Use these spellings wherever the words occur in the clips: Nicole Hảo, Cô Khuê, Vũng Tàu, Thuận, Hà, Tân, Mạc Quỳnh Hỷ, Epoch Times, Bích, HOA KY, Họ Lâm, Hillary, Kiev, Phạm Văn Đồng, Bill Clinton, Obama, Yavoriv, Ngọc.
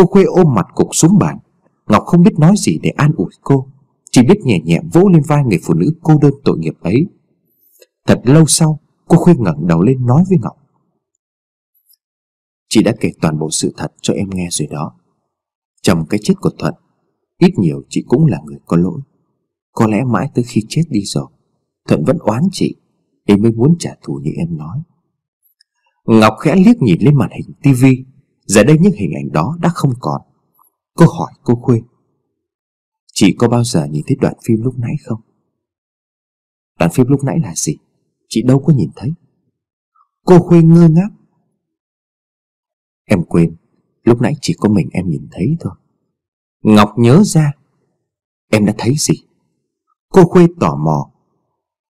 Cô Khuê ôm mặt cục xuống bàn. Ngọc không biết nói gì để an ủi cô, chỉ biết nhẹ nhẹ vỗ lên vai người phụ nữ cô đơn tội nghiệp ấy. Thật lâu sau, cô Khuê ngẩng đầu lên nói với Ngọc: "Chị đã kể toàn bộ sự thật cho em nghe rồi đó. Trong cái chết của Thuận, ít nhiều chị cũng là người có lỗi. Có lẽ mãi tới khi chết đi rồi, Thuận vẫn oán chị, em mới muốn trả thù như em nói." Ngọc khẽ liếc nhìn lên màn hình tivi. Giờ đây những hình ảnh đó đã không còn. Cô hỏi cô Khuê: "Chị có bao giờ nhìn thấy đoạn phim lúc nãy không?" "Đoạn phim lúc nãy là gì? Chị đâu có nhìn thấy." Cô Khuê ngơ ngác: "Em quên, lúc nãy chỉ có mình em nhìn thấy thôi." Ngọc nhớ ra: "Em đã thấy gì?" Cô Khuê tò mò: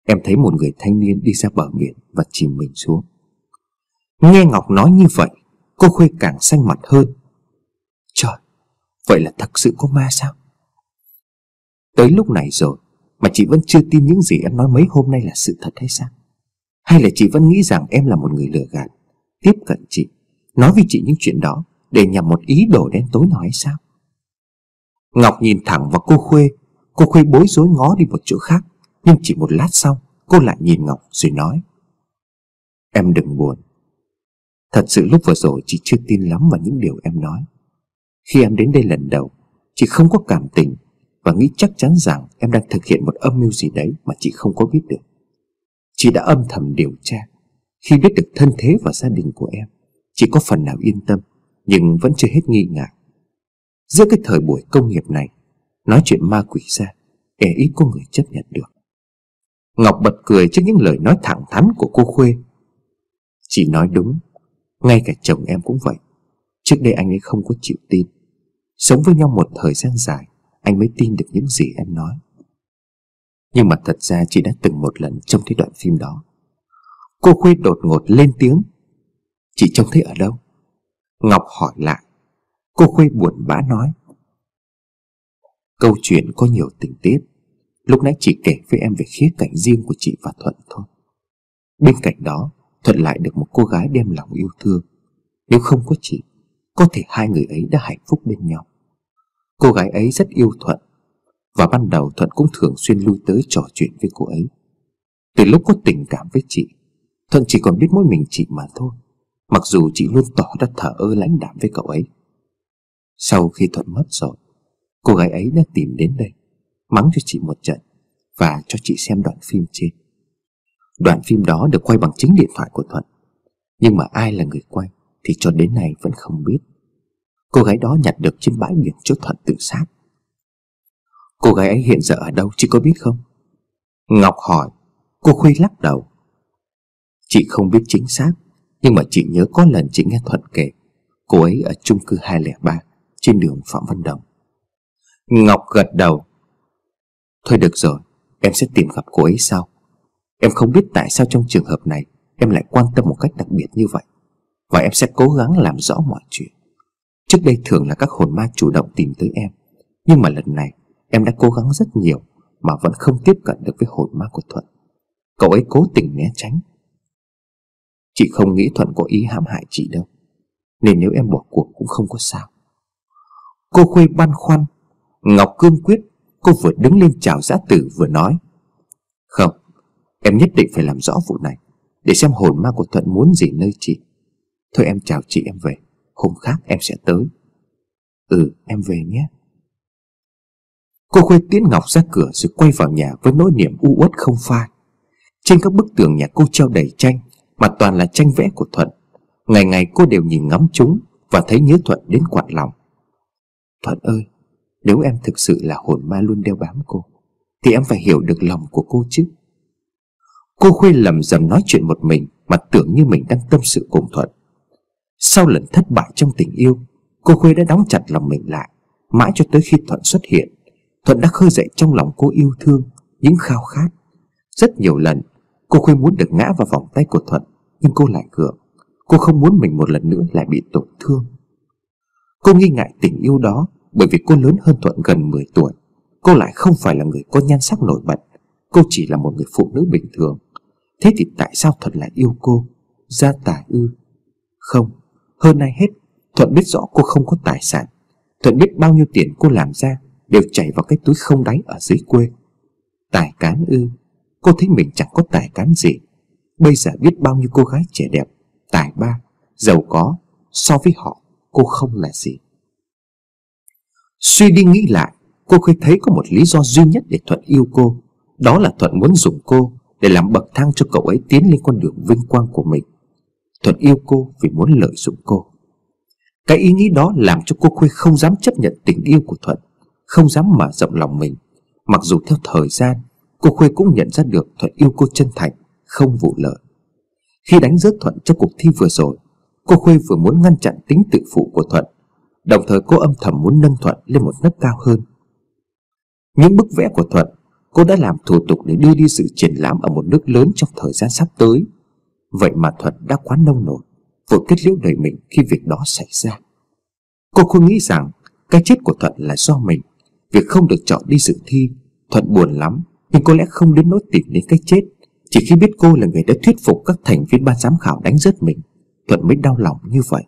"Em thấy một người thanh niên đi ra bờ biển và chìm mình xuống." Nghe Ngọc nói như vậy, cô Khuê càng xanh mặt hơn. "Trời, vậy là thật sự có ma sao? Tới lúc này rồi mà chị vẫn chưa tin những gì em nói mấy hôm nay là sự thật hay sao? Hay là chị vẫn nghĩ rằng em là một người lừa gạt, tiếp cận chị, nói với chị những chuyện đó để nhằm một ý đồ đen tối nào hay sao?" Ngọc nhìn thẳng vào cô Khuê. Cô Khuê bối rối ngó đi một chỗ khác, nhưng chỉ một lát sau cô lại nhìn Ngọc rồi nói: "Em đừng buồn. Thật sự lúc vừa rồi chị chưa tin lắm vào những điều em nói. Khi em đến đây lần đầu, chị không có cảm tình và nghĩ chắc chắn rằng em đang thực hiện một âm mưu gì đấy mà chị không có biết được. Chị đã âm thầm điều tra. Khi biết được thân thế và gia đình của em, chị có phần nào yên tâm, nhưng vẫn chưa hết nghi ngờ. Giữa cái thời buổi công nghiệp này, nói chuyện ma quỷ ra ít có người chấp nhận được." Ngọc bật cười trước những lời nói thẳng thắn của cô Khuê. "Chị nói đúng. Ngay cả chồng em cũng vậy. Trước đây anh ấy không có chịu tin. Sống với nhau một thời gian dài, anh mới tin được những gì em nói. Nhưng mà thật ra chị đã từng một lần trông thấy đoạn phim đó." Cô Khuê đột ngột lên tiếng: "Chị trông thấy ở đâu?" Ngọc hỏi lại. Cô Khuê buồn bã nói: "Câu chuyện có nhiều tình tiết. Lúc nãy chị kể với em về khía cạnh riêng của chị và Thuận thôi. Bên cạnh đó, Thuận lại được một cô gái đem lòng yêu thương. Nếu không có chị, có thể hai người ấy đã hạnh phúc bên nhau. Cô gái ấy rất yêu Thuận, và ban đầu Thuận cũng thường xuyên lui tới trò chuyện với cô ấy. Từ lúc có tình cảm với chị, Thuận chỉ còn biết mỗi mình chị mà thôi, mặc dù chị luôn tỏ ra thờ ơ lãnh đạm với cậu ấy. Sau khi Thuận mất rồi, cô gái ấy đã tìm đến đây, mắng cho chị một trận và cho chị xem đoạn phim trên. Đoạn phim đó được quay bằng chính điện thoại của Thuận, nhưng mà ai là người quay thì cho đến nay vẫn không biết. Cô gái đó nhặt được trên bãi biển chỗ Thuận tự sát. Cô gái ấy hiện giờ ở đâu chị có biết không?" Ngọc hỏi. Cô Khuê lắc đầu: "Chị không biết chính xác, nhưng mà chị nhớ có lần chị nghe Thuận kể cô ấy ở chung cư 203 trên đường Phạm Văn Đồng." Ngọc gật đầu: "Thôi được rồi, em sẽ tìm gặp cô ấy sau. Em không biết tại sao trong trường hợp này em lại quan tâm một cách đặc biệt như vậy, và em sẽ cố gắng làm rõ mọi chuyện. Trước đây thường là các hồn ma chủ động tìm tới em, nhưng mà lần này em đã cố gắng rất nhiều mà vẫn không tiếp cận được với hồn ma của Thuận. Cậu ấy cố tình né tránh. Chị không nghĩ Thuận có ý hãm hại chị đâu, nên nếu em bỏ cuộc cũng không có sao." Cô Khuê băn khoăn. Ngọc cương quyết. Cô vừa đứng lên chào giã tử vừa nói: "Không, em nhất định phải làm rõ vụ này, để xem hồn ma của Thuận muốn gì nơi chị. Thôi em chào chị, em về. Hôm khác em sẽ tới." "Ừ, em về nhé." Cô Khuê tiễn Ngọc ra cửa rồi quay vào nhà với nỗi niềm u uất không phai. Trên các bức tường nhà cô treo đầy tranh, mà toàn là tranh vẽ của Thuận. Ngày ngày cô đều nhìn ngắm chúng và thấy nhớ Thuận đến quặn lòng. "Thuận ơi, nếu em thực sự là hồn ma luôn đeo bám cô, thì em phải hiểu được lòng của cô chứ." Cô Khuê lầm rầm nói chuyện một mình mà tưởng như mình đang tâm sự cùng Thuận. Sau lần thất bại trong tình yêu, cô Khuê đã đóng chặt lòng mình lại. Mãi cho tới khi Thuận xuất hiện, Thuận đã khơi dậy trong lòng cô yêu thương, những khao khát. Rất nhiều lần cô Khuê muốn được ngã vào vòng tay của Thuận, nhưng cô lại gượng. Cô không muốn mình một lần nữa lại bị tổn thương. Cô nghi ngại tình yêu đó, bởi vì cô lớn hơn Thuận gần 10 tuổi. Cô lại không phải là người có nhan sắc nổi bật. Cô chỉ là một người phụ nữ bình thường. Thế thì tại sao Thuận lại yêu cô? Gia tài ư? Không, hơn ai hết, Thuận biết rõ cô không có tài sản, Thuận biết bao nhiêu tiền cô làm ra đều chảy vào cái túi không đáy ở dưới quê. Tài cán ư? Cô thấy mình chẳng có tài cán gì. Bây giờ biết bao nhiêu cô gái trẻ đẹp, tài ba, giàu có, so với họ cô không là gì. Suy đi nghĩ lại, cô Khuê thấy có một lý do duy nhất để Thuận yêu cô. Đó là Thuận muốn dùng cô để làm bậc thang cho cậu ấy tiến lên con đường vinh quang của mình. Thuận yêu cô vì muốn lợi dụng cô. Cái ý nghĩ đó làm cho cô Khuê không dám chấp nhận tình yêu của Thuận, không dám mở rộng lòng mình. Mặc dù theo thời gian, cô Khuê cũng nhận ra được Thuận yêu cô chân thành, không vụ lợi. Khi đánh rớt Thuận trong cuộc thi vừa rồi, cô Khuê vừa muốn ngăn chặn tính tự phụ của Thuận, đồng thời cô âm thầm muốn nâng Thuận lên một nấc cao hơn. Những bức vẽ của Thuận cô đã làm thủ tục để đưa đi sự triển lãm ở một nước lớn trong thời gian sắp tới. Vậy mà Thuận đã quá nông nổi, vội kết liễu đời mình khi việc đó xảy ra. Cô Khuê nghĩ rằng cái chết của Thuận là do mình. Việc không được chọn đi dự thi, Thuận buồn lắm, nhưng có lẽ không đến nỗi tìm đến cái chết. Chỉ khi biết cô là người đã thuyết phục các thành viên ban giám khảo đánh rớt mình, Thuận mới đau lòng như vậy.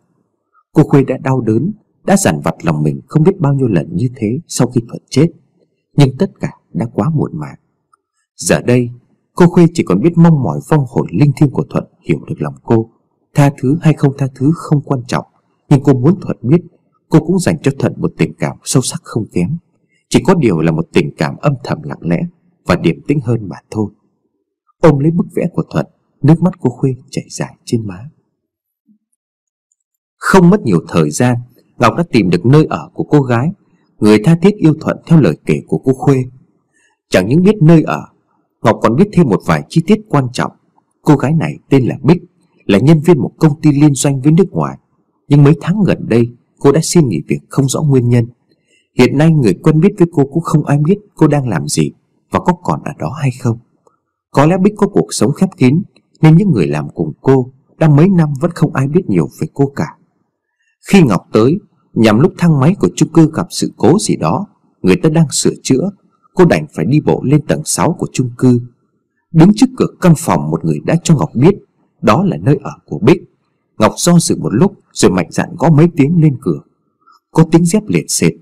Cô Khuê đã đau đớn, đã dằn vặt lòng mình không biết bao nhiêu lần như thế sau khi Thuận chết, nhưng tất cả đã quá muộn màng. Giờ đây cô Khuê chỉ còn biết mong mỏi vong hồn linh thiêng của Thuận hiểu được lòng cô. Tha thứ hay không tha thứ không quan trọng, nhưng cô muốn Thuận biết cô cũng dành cho Thuận một tình cảm sâu sắc không kém. Chỉ có điều là một tình cảm âm thầm lặng lẽ và điềm tĩnh hơn mà thôi. Ôm lấy bức vẽ của Thuận, nước mắt cô Khuê chảy dài trên má. Không mất nhiều thời gian, Ngọc đã tìm được nơi ở của cô gái, người tha thiết yêu Thuận theo lời kể của cô Khuê. Chẳng những biết nơi ở, Ngọc còn biết thêm một vài chi tiết quan trọng. Cô gái này tên là Bích, là nhân viên một công ty liên doanh với nước ngoài, nhưng mấy tháng gần đây cô đã xin nghỉ việc không rõ nguyên nhân. Hiện nay người quen biết với cô cũng không ai biết cô đang làm gì và có còn ở đó hay không. Có lẽ Bích có cuộc sống khép kín nên những người làm cùng cô đã mấy năm vẫn không ai biết nhiều về cô cả. Khi Ngọc tới, nhằm lúc thang máy của chung cư gặp sự cố gì đó, người ta đang sửa chữa, cô đành phải đi bộ lên tầng 6 của chung cư. Đứng trước cửa căn phòng, một người đã cho Ngọc biết đó là nơi ở của Bích. Ngọc do dự một lúc rồi mạnh dạn gõ mấy tiếng lên cửa. Có tiếng dép liệt sệt.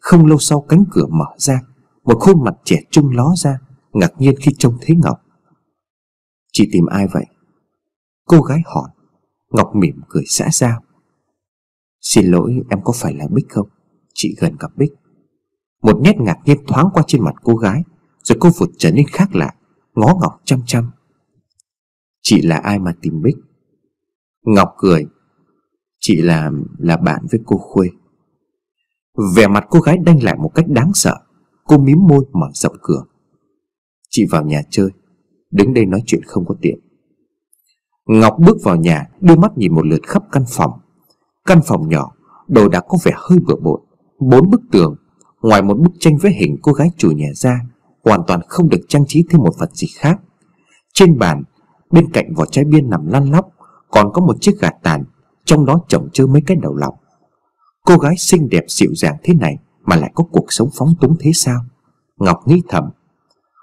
Không lâu sau cánh cửa mở ra, một khuôn mặt trẻ trung ló ra, ngạc nhiên khi trông thấy Ngọc. "Chị tìm ai vậy?" cô gái hỏi. Ngọc mỉm cười xã giao. "Xin lỗi, em có phải là Bích không? Chị gần gặp Bích." Một nét ngạc nhiên thoáng qua trên mặt cô gái, rồi cô vụt trở nên khác lạ, ngó Ngọc chăm chăm. "Chị là ai mà tìm Bích?" Ngọc cười. "Chị là bạn với cô Khuê." Vẻ mặt cô gái đanh lại một cách đáng sợ. Cô mím môi mở rộng cửa. "Chị vào nhà chơi, đứng đây nói chuyện không có tiện." Ngọc bước vào nhà, đưa mắt nhìn một lượt khắp căn phòng. Căn phòng nhỏ, đồ đạc có vẻ hơi bừa bộn. 4 bức tường, ngoài một bức tranh vẽ hình cô gái chủ nhà ra, hoàn toàn không được trang trí thêm một vật gì khác. Trên bàn, bên cạnh vỏ chai bia nằm lăn lóc, còn có một chiếc gạt tàn, trong đó chồng chơ mấy cái đầu lọc. Cô gái xinh đẹp dịu dàng thế này mà lại có cuộc sống phóng túng thế sao? Ngọc nghĩ thầm.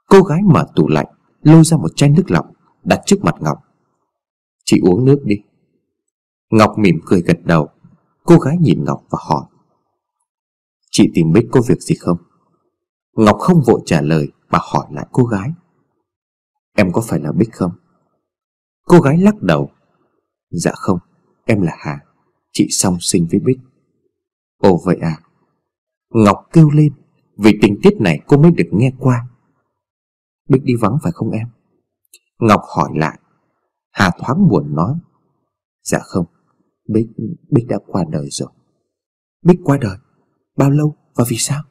Cô gái mở tủ lạnh, lôi ra một chai nước lọc, đặt trước mặt Ngọc. "Chị uống nước đi." Ngọc mỉm cười gật đầu. Cô gái nhìn Ngọc và hỏi. "Chị tìm Bích có việc gì không?" Ngọc không vội trả lời mà hỏi lại cô gái. "Em có phải là Bích không?" Cô gái lắc đầu. "Dạ không, em là Hà, chị song sinh với Bích." "Ồ vậy à?" Ngọc kêu lên, vì tình tiết này cô mới được nghe qua. "Bích đi vắng phải không em?" Ngọc hỏi lại. Hà thoáng buồn nói. "Dạ không, Bích đã qua đời rồi." "Bích qua đời? Bao lâu và vì sao?"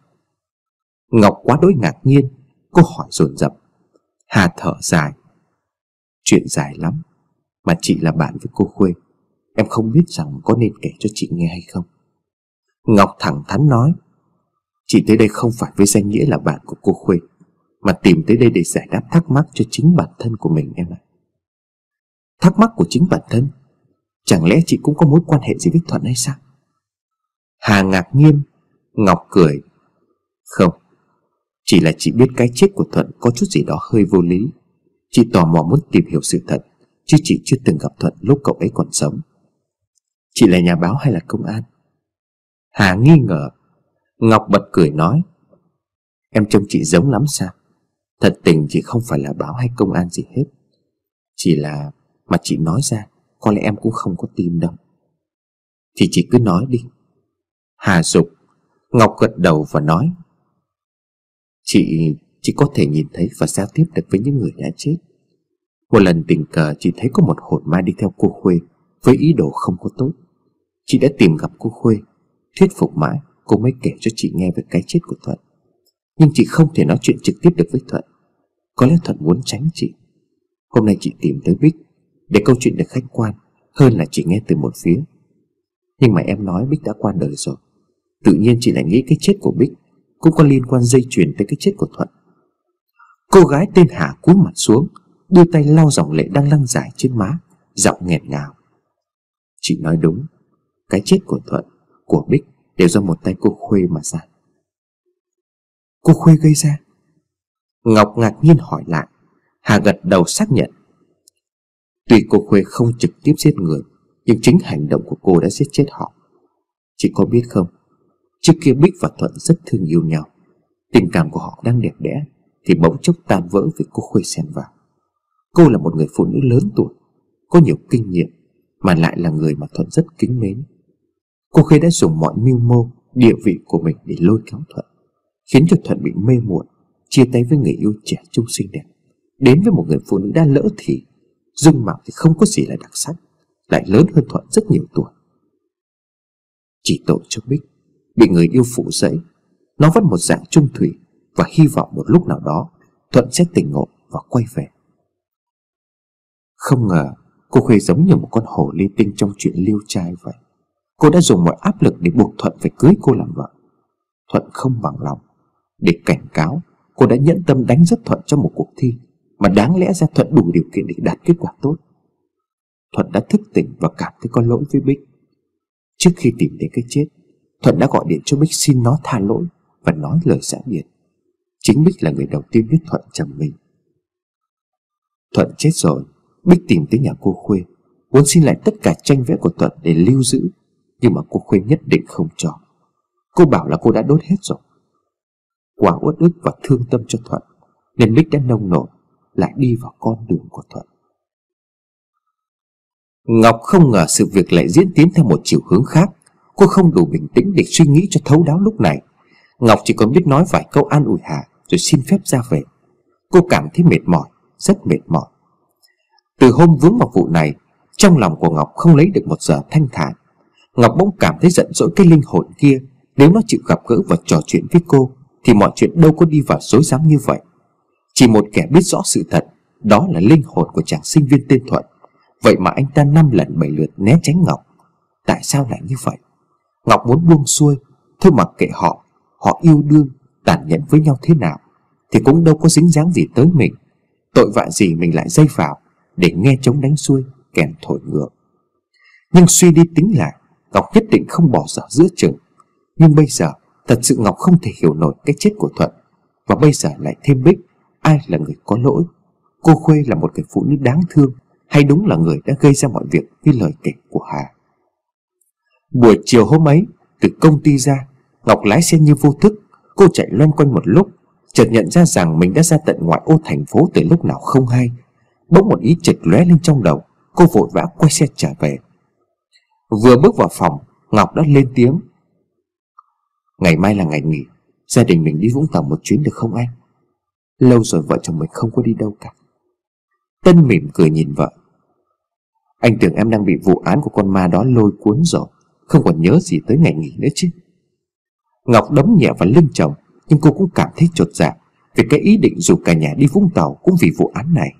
Ngọc quá đỗi ngạc nhiên, cô hỏi dồn dập. Hà thở dài. "Chuyện dài lắm, mà chị là bạn với cô Khuê, em không biết rằng có nên kể cho chị nghe hay không." Ngọc thẳng thắn nói. "Chị tới đây không phải với danh nghĩa là bạn của cô Khuê, mà tìm tới đây để giải đáp thắc mắc cho chính bản thân của mình em ạ." "Thắc mắc của chính bản thân? Chẳng lẽ chị cũng có mối quan hệ gì với Thuận hay sao?" Hà ngạc nhiên. Ngọc cười. "Không, chỉ là chị biết cái chết của Thuận có chút gì đó hơi vô lý. Chị tò mò muốn tìm hiểu sự thật, chứ chị chưa từng gặp Thuận lúc cậu ấy còn sống." "Chị là nhà báo hay là công an?" Hà nghi ngờ. Ngọc bật cười nói: Em trông chị giống lắm sao? Thật tình chị không phải là báo hay công an gì hết. Chỉ là mà chị nói ra có lẽ em cũng không có tin đâu. Thì chị cứ nói đi. Hà dục. Ngọc gật đầu và nói: Chị chỉ có thể nhìn thấy và giao tiếp được với những người đã chết. Một lần tình cờ chị thấy có một hồn ma đi theo cô Khuê với ý đồ không có tốt. Chị đã tìm gặp cô Khuê, thuyết phục mãi cô mới kể cho chị nghe về cái chết của Thuận. Nhưng chị không thể nói chuyện trực tiếp được với Thuận. Có lẽ Thuận muốn tránh chị. Hôm nay chị tìm tới Bích để câu chuyện được khách quan hơn là chị nghe từ một phía. Nhưng mà em nói Bích đã qua đời rồi. Tự nhiên chị lại nghĩ cái chết của Bích cũng có liên quan dây chuyền tới cái chết của Thuận. Cô gái tên Hà cúi mặt xuống, đưa tay lau dòng lệ đang lăn dài trên má, giọng nghẹn ngào: Chị nói đúng. Cái chết của Thuận, của Bích đều do một tay cô Khuê mà ra. Cô Khuê gây ra? Ngọc ngạc nhiên hỏi lại. Hà gật đầu xác nhận. Tuy cô Khuê không trực tiếp giết người, nhưng chính hành động của cô đã giết chết họ. Chị có biết không, trước kia Bích và Thuận rất thương yêu nhau, tình cảm của họ đang đẹp đẽ thì bỗng chốc tan vỡ vì cô Khuê xen vào. Cô là một người phụ nữ lớn tuổi, có nhiều kinh nghiệm, mà lại là người mà Thuận rất kính mến. Cô Khuê đã dùng mọi mưu mô, địa vị của mình để lôi kéo Thuận, khiến cho Thuận bị mê muội, chia tay với người yêu trẻ trung xinh đẹp, đến với một người phụ nữ đã lỡ thì dung mạo thì không có gì là đặc sắc, lại lớn hơn Thuận rất nhiều tuổi. Chỉ tội cho Bích bị người yêu phụ dẫy, nó vẫn một dạng trung thủy và hy vọng một lúc nào đó Thuận sẽ tỉnh ngộ và quay về. Không ngờ cô Khuê giống như một con hồ ly tinh trong chuyện Liêu Trai vậy. Cô đã dùng mọi áp lực để buộc Thuận phải cưới cô làm vợ. Thuận không bằng lòng. Để cảnh cáo, cô đã nhẫn tâm đánh rất Thuận trong một cuộc thi mà đáng lẽ ra Thuận đủ điều kiện để đạt kết quả tốt. Thuận đã thức tỉnh và cảm thấy có lỗi với Bích. Trước khi tìm đến cái chết, Thuận đã gọi điện cho Bích xin nó tha lỗi và nói lời giã biệt. Chính Bích là người đầu tiên biết Thuận trầm mình. Thuận chết rồi, Bích tìm tới nhà cô Khuê, muốn xin lại tất cả tranh vẽ của Thuận để lưu giữ, nhưng mà cô Khuê nhất định không cho. Cô bảo là cô đã đốt hết rồi. Quá uất ức và thương tâm cho Thuận nên Bích đã nông nổi lại đi vào con đường của Thuận. Ngọc không ngờ sự việc lại diễn tiến theo một chiều hướng khác. Cô không đủ bình tĩnh để suy nghĩ cho thấu đáo lúc này. Ngọc chỉ còn biết nói vài câu an ủi Hà rồi xin phép ra về. Cô cảm thấy mệt mỏi, rất mệt mỏi. Từ hôm vướng vào vụ này, trong lòng của Ngọc không lấy được một giờ thanh thản. Ngọc bỗng cảm thấy giận dỗi cái linh hồn kia. Nếu nó chịu gặp gỡ và trò chuyện với cô thì mọi chuyện đâu có đi vào rối rắm như vậy. Chỉ một kẻ biết rõ sự thật, đó là linh hồn của chàng sinh viên tên Thuận. Vậy mà anh ta 5 lần 7 lượt né tránh Ngọc. Tại sao lại như vậy? Ngọc muốn buông xuôi, thôi mặc kệ họ, họ yêu đương, tàn nhẫn với nhau thế nào thì cũng đâu có dính dáng gì tới mình. Tội vạ gì mình lại dây vào để nghe trống đánh xuôi, kèn thổi ngược. Nhưng suy đi tính lại, Ngọc nhất định không bỏ dở giữa chừng. Nhưng bây giờ, thật sự Ngọc không thể hiểu nổi cái chết của Thuận. Và bây giờ lại thêm Bích, ai là người có lỗi? Cô Khuê là một người phụ nữ đáng thương, hay đúng là người đã gây ra mọi việc như lời kể của Hà? Buổi chiều hôm ấy, từ công ty ra, Ngọc lái xe như vô thức. Cô chạy loanh quanh một lúc, chợt nhận ra rằng mình đã ra tận ngoại ô thành phố từ lúc nào không hay. Bỗng một ý chợt lóe lên trong đầu, cô vội vã quay xe trở về. Vừa bước vào phòng, Ngọc đã lên tiếng: Ngày mai là ngày nghỉ, gia đình mình đi Vũng Tàu một chuyến được không anh? Lâu rồi vợ chồng mình không có đi đâu cả. Tân mỉm cười nhìn vợ: Anh tưởng em đang bị vụ án của con ma đó lôi cuốn rồi, không còn nhớ gì tới ngày nghỉ nữa chứ. Ngọc đấm nhẹ vào lưng chồng, nhưng cô cũng cảm thấy chột dạ về cái ý định dù cả nhà đi Vũng Tàu cũng vì vụ án này.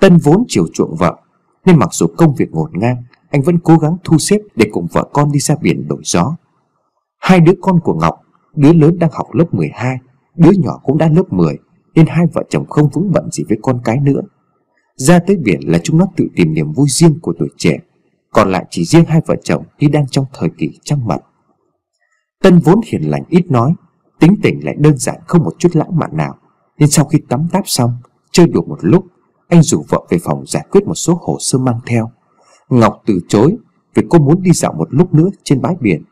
Tân vốn chiều chuộng vợ nên mặc dù công việc ngổn ngang, anh vẫn cố gắng thu xếp để cùng vợ con đi ra biển đổi gió. Hai đứa con của Ngọc, đứa lớn đang học lớp 12, đứa nhỏ cũng đã lớp 10, nên hai vợ chồng không vướng bận gì với con cái nữa. Ra tới biển là chúng nó tự tìm niềm vui riêng của tuổi trẻ, còn lại chỉ riêng hai vợ chồng khi đang trong thời kỳ trăng mật. Tân vốn hiền lành ít nói, tính tình lại đơn giản không một chút lãng mạn nào, nên sau khi tắm táp xong, chơi đùa một lúc, anh rủ vợ về phòng giải quyết một số hồ sơ mang theo. Ngọc từ chối vì cô muốn đi dạo một lúc nữa trên bãi biển.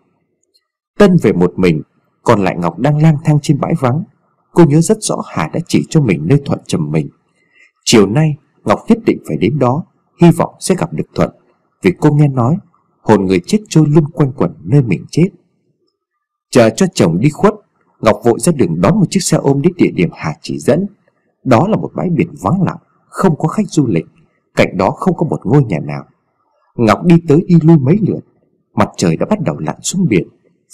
Tân về một mình Còn lại Ngọc đang lang thang trên bãi vắng. Cô nhớ rất rõ Hà đã chỉ cho mình nơi Thuận trầm mình. Chiều nay Ngọc nhất định phải đến đó, hy vọng sẽ gặp được Thuận, vì cô nghe nói hồn người chết trôi luôn quanh quẩn nơi mình chết. Chờ cho chồng đi khuất, Ngọc vội ra đường đón một chiếc xe ôm đến địa điểm Hà chỉ dẫn. Đó là một bãi biển vắng lặng, không có khách du lịch, cạnh đó không có một ngôi nhà nào. Ngọc đi tới đi lui mấy lượt, mặt trời đã bắt đầu lặn xuống biển.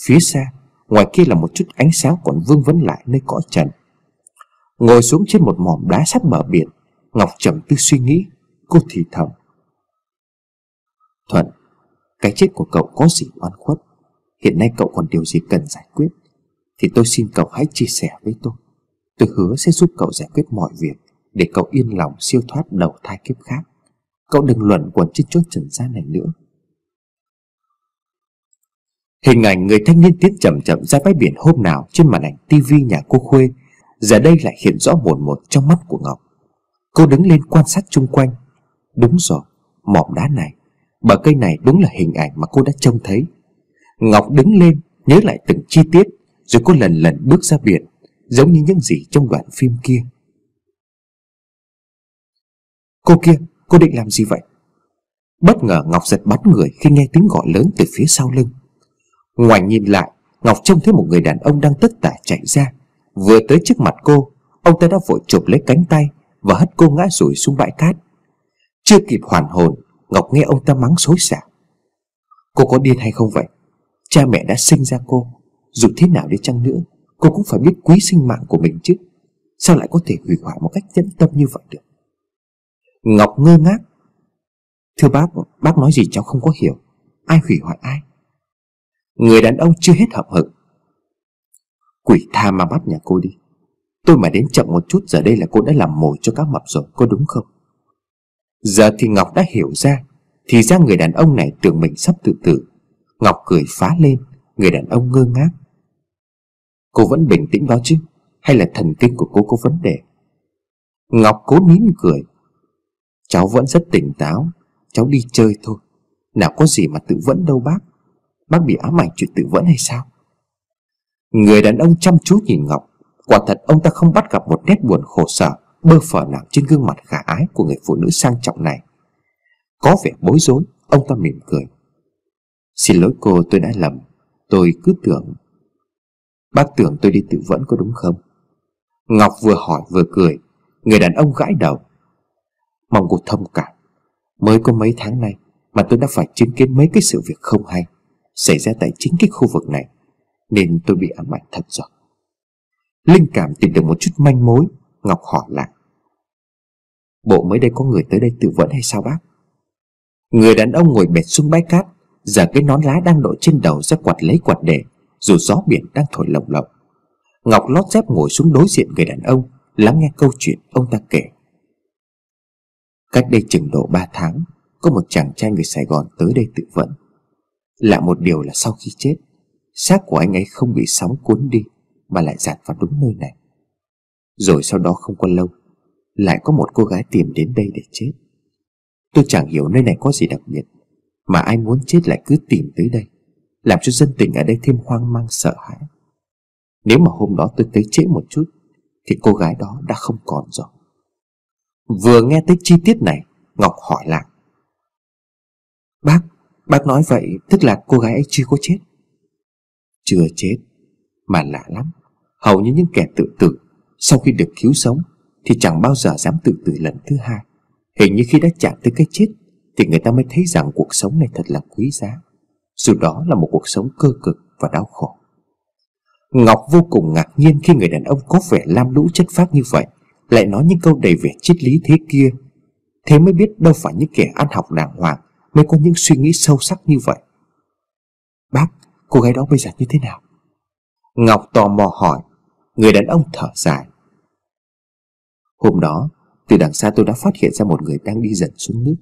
Phía xa, ngoài kia là một chút ánh sáng còn vương vấn lại nơi cõi trần. Ngồi xuống trên một mỏm đá sát bờ biển, Ngọc trầm tư suy nghĩ. Cô thì thầm: Thuận, cái chết của cậu có gì oan khuất? Hiện nay cậu còn điều gì cần giải quyết thì tôi xin cậu hãy chia sẻ với tôi. Tôi hứa sẽ giúp cậu giải quyết mọi việc, để cậu yên lòng siêu thoát đầu thai kiếp khác. Cậu đừng luẩn quẩn trên chốn trần gian này nữa. Hình ảnh người thanh niên tiến chậm chậm ra bãi biển hôm nào trên màn ảnh tivi nhà cô Khuê giờ đây lại hiện rõ mồn một trong mắt của Ngọc. Cô đứng lên quan sát chung quanh. Đúng rồi, mỏm đá này, bờ cây này đúng là hình ảnh mà cô đã trông thấy. Ngọc đứng lên nhớ lại từng chi tiết, rồi cô lần lần bước ra biển, giống như những gì trong đoạn phim kia. Cô kia, cô định làm gì vậy? Bất ngờ Ngọc giật bắn người khi nghe tiếng gọi lớn từ phía sau lưng. Ngoảnh nhìn lại, Ngọc trông thấy một người đàn ông đang tất tả chạy ra. Vừa tới trước mặt cô, ông ta đã vội chụp lấy cánh tay và hất cô ngã rủi xuống bãi cát. Chưa kịp hoàn hồn, Ngọc nghe ông ta mắng xối xả: Cô có điên hay không vậy? Cha mẹ đã sinh ra cô, dù thế nào đi chăng nữa, cô cũng phải biết quý sinh mạng của mình chứ. Sao lại có thể hủy hoại một cách nhẫn tâm như vậy được? Ngọc ngơ ngác: Thưa bác nói gì cháu không có hiểu. Ai hủy hoại ai? Người đàn ông chưa hết hậm hực: Quỷ tha mà bắt nhà cô đi. Tôi mà đến chậm một chút giờ đây là cô đã làm mồi cho các mập rồi, có đúng không? Giờ thì Ngọc đã hiểu ra, thì ra người đàn ông này tưởng mình sắp tự tử. Ngọc cười phá lên. Người đàn ông ngơ ngác: Cô vẫn bình tĩnh đó chứ? Hay là thần kinh của cô có vấn đề? Ngọc cố nín cười: Cháu vẫn rất tỉnh táo, cháu đi chơi thôi. Nào có gì mà tự vẫn đâu bác. Bác bị ám ảnh chuyện tự vẫn hay sao? Người đàn ông chăm chú nhìn Ngọc. Quả thật ông ta không bắt gặp một nét buồn khổ sở bơ phờ nào trên gương mặt khả ái của người phụ nữ sang trọng này. Có vẻ bối rối, ông ta mỉm cười: Xin lỗi cô, tôi đã lầm. Tôi cứ tưởng... Bác tưởng tôi đi tự vẫn có đúng không? Ngọc vừa hỏi vừa cười. Người đàn ông gãi đầu: Mong cô thông cảm. Mới có mấy tháng nay mà tôi đã phải chứng kiến mấy cái sự việc không hay xảy ra tại chính cái khu vực này, nên tôi bị ám ảnh thật rồi. Linh cảm tìm được một chút manh mối, Ngọc hỏi lại: Bộ mới đây có người tới đây tự vẫn hay sao bác? Người đàn ông ngồi bệt xuống bãi cát. Giờ cái nón lá đang đội trên đầu ra quạt lấy quạt để, dù gió biển đang thổi lồng lộng. Ngọc lót dép ngồi xuống đối diện người đàn ông, lắng nghe câu chuyện ông ta kể. Cách đây chừng độ 3 tháng, có một chàng trai người Sài Gòn tới đây tự vẫn. Lạ một điều là sau khi chết, xác của anh ấy không bị sóng cuốn đi mà lại dạt vào đúng nơi này. Rồi sau đó không qua lâu, lại có một cô gái tìm đến đây để chết. Tôi chẳng hiểu nơi này có gì đặc biệt, mà ai muốn chết lại cứ tìm tới đây, làm cho dân tình ở đây thêm hoang mang sợ hãi. Nếu mà hôm đó tôi tới trễ một chút thì cô gái đó đã không còn rồi. Vừa nghe tới chi tiết này, Ngọc hỏi lại: Bác nói vậy tức là cô gái ấy chưa có chết? Chưa chết. Mà lạ lắm, hầu như những kẻ tự tử sau khi được cứu sống thì chẳng bao giờ dám tự tử lần thứ hai. Hình như khi đã chạm tới cái chết thì người ta mới thấy rằng cuộc sống này thật là quý giá, dù đó là một cuộc sống cơ cực và đau khổ. Ngọc vô cùng ngạc nhiên khi người đàn ông có vẻ lam lũ chất phác như vậy lại nói những câu đầy vẻ triết lý thế kia. Thế mới biết đâu phải những kẻ ăn học đàng hoàng mới có những suy nghĩ sâu sắc như vậy. Bác, cô gái đó bây giờ như thế nào? Ngọc tò mò hỏi. Người đàn ông thở dài: Hôm đó từ đằng xa tôi đã phát hiện ra một người đang đi dần xuống nước.